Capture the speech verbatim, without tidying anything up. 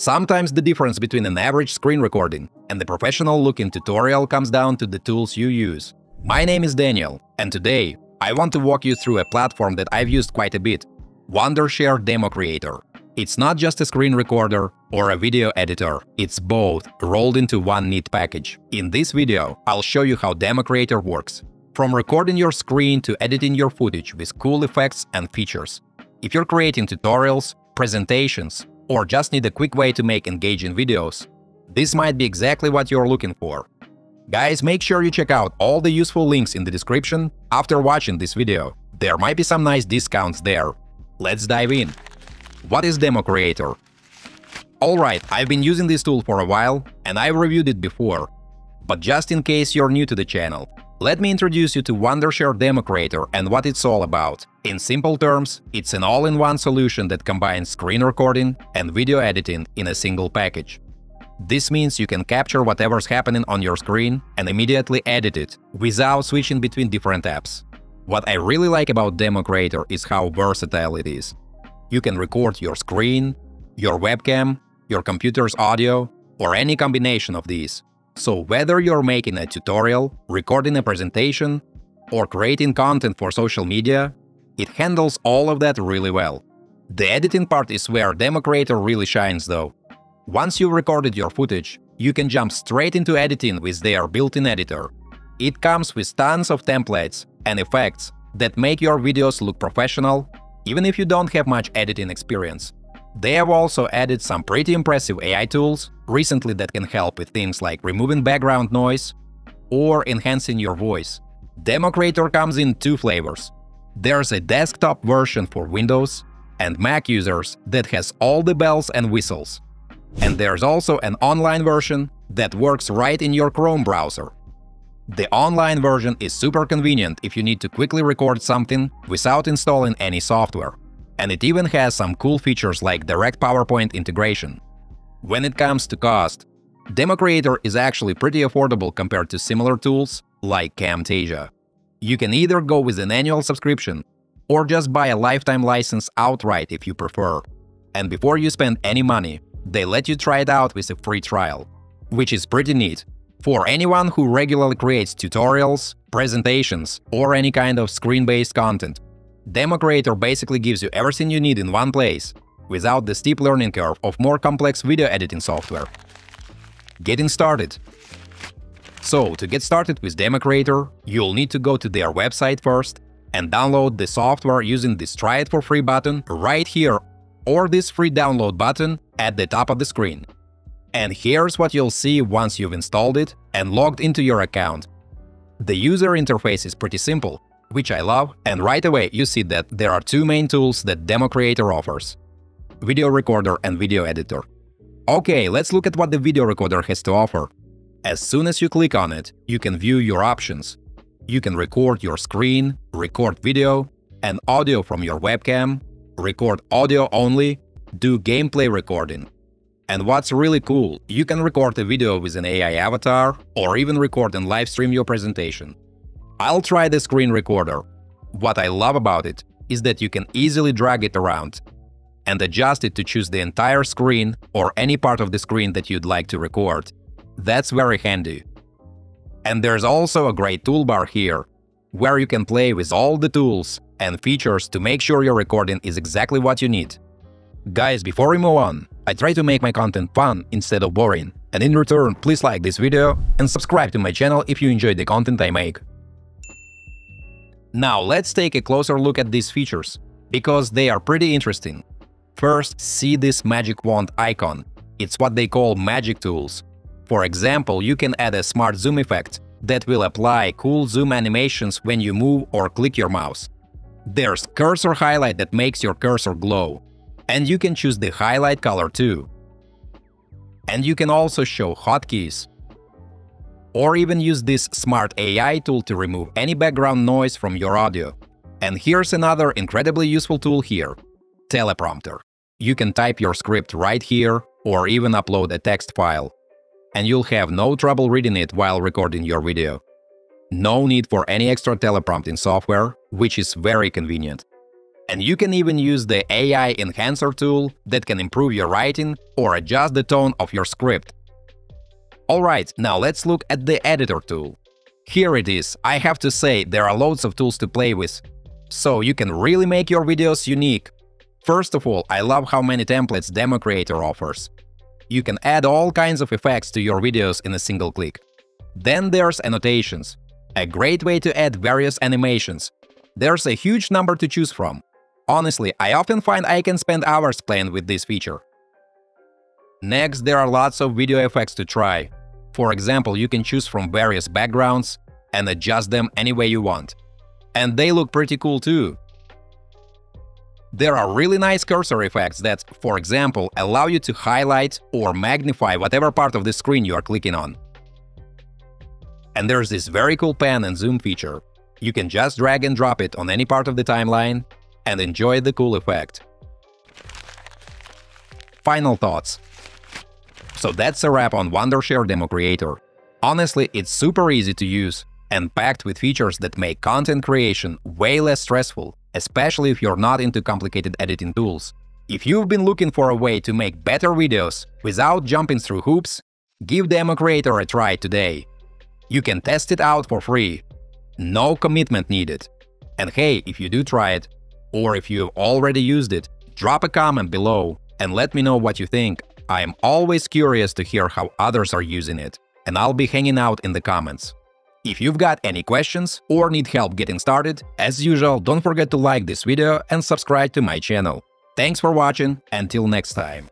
Sometimes the difference between an average screen recording and the professional-looking tutorial comes down to the tools you use. My name is Daniel, and today I want to walk you through a platform that I've used quite a bit – Wondershare Demo Creator. It's not just a screen recorder or a video editor, it's both, rolled into one neat package. In this video, I'll show you how Demo Creator works. From recording your screen to editing your footage with cool effects and features. If you're creating tutorials, presentations, or just need a quick way to make engaging videos, this might be exactly what you're looking for. Guys, make sure you check out all the useful links in the description after watching this video. There might be some nice discounts there. Let's dive in. What is Demo Creator? Alright, I've been using this tool for a while, and I've reviewed it before. But just in case you're new to the channel, let me introduce you to Wondershare Demo Creator and what it's all about. In simple terms, it's an all-in-one solution that combines screen recording and video editing in a single package. This means you can capture whatever's happening on your screen and immediately edit it, without switching between different apps. What I really like about Demo Creator is how versatile it is. You can record your screen, your webcam, your computer's audio, or any combination of these. So whether you're making a tutorial, recording a presentation, or creating content for social media, it handles all of that really well. The editing part is where Demo Creator really shines, though. Once you've recorded your footage, you can jump straight into editing with their built-in editor. It comes with tons of templates and effects that make your videos look professional, even if you don't have much editing experience. They have also added some pretty impressive A I tools recently that can help with things like removing background noise or enhancing your voice. Demo Creator comes in two flavors. There's a desktop version for Windows and Mac users that has all the bells and whistles. And there's also an online version that works right in your Chrome browser. The online version is super convenient if you need to quickly record something without installing any software. And it even has some cool features like direct PowerPoint integration. When it comes to cost, Demo Creator is actually pretty affordable compared to similar tools like Camtasia. You can either go with an annual subscription or just buy a lifetime license outright if you prefer. And before you spend any money, they let you try it out with a free trial, which is pretty neat. For anyone who regularly creates tutorials, presentations, or any kind of screen-based content, Demo Creator basically gives you everything you need in one place, without the steep learning curve of more complex video editing software. Getting started. So, to get started with Demo Creator, you'll need to go to their website first and download the software using this Try It for Free button right here or this free download button at the top of the screen. And here's what you'll see once you've installed it and logged into your account. The user interface is pretty simple, which I love, and right away you see that there are two main tools that Demo Creator offers – video recorder and video editor. Okay, let's look at what the video recorder has to offer. As soon as you click on it, you can view your options. You can record your screen, record video and audio from your webcam, record audio only, do gameplay recording. And what's really cool, you can record a video with an A I avatar or even record and live stream your presentation. I'll try the screen recorder. What I love about it is that you can easily drag it around and adjust it to choose the entire screen or any part of the screen that you'd like to record. That's very handy. And there's also a great toolbar here, where you can play with all the tools and features to make sure your recording is exactly what you need. Guys, before we move on, I try to make my content fun instead of boring, and in return, please like this video and subscribe to my channel if you enjoy the content I make. Now let's take a closer look at these features, because they are pretty interesting. First, see this magic wand icon. It's what they call magic tools. For example, you can add a smart zoom effect that will apply cool zoom animations when you move or click your mouse. There's cursor highlight that makes your cursor glow. And you can choose the highlight color too. And you can also show hotkeys. Or even use this smart A I tool to remove any background noise from your audio. And here's another incredibly useful tool here – teleprompter. You can type your script right here or even upload a text file. And you'll have no trouble reading it while recording your video. No need for any extra teleprompting software, which is very convenient. And you can even use the A I enhancer tool that can improve your writing or adjust the tone of your script. Alright, now let's look at the editor tool. Here it is. I have to say, there are loads of tools to play with, so you can really make your videos unique. First of all, I love how many templates Demo Creator offers. You can add all kinds of effects to your videos in a single click. Then there's annotations, a great way to add various animations. There's a huge number to choose from. Honestly, I often find I can spend hours playing with this feature. Next, there are lots of video effects to try. For example, you can choose from various backgrounds and adjust them any way you want. And they look pretty cool too. There are really nice cursor effects that, for example, allow you to highlight or magnify whatever part of the screen you are clicking on. And there's this very cool pan and zoom feature. You can just drag and drop it on any part of the timeline and enjoy the cool effect. Final thoughts. So that's a wrap on Wondershare Demo Creator. Honestly, it's super easy to use and packed with features that make content creation way less stressful, especially if you're not into complicated editing tools. If you've been looking for a way to make better videos without jumping through hoops, give Demo Creator a try today. You can test it out for free. No commitment needed. And hey, if you do try it, or if you've already used it, drop a comment below and let me know what you think. I'm always curious to hear how others are using it, and I'll be hanging out in the comments. If you've got any questions or need help getting started, as usual, don't forget to like this video and subscribe to my channel. Thanks for watching, until next time.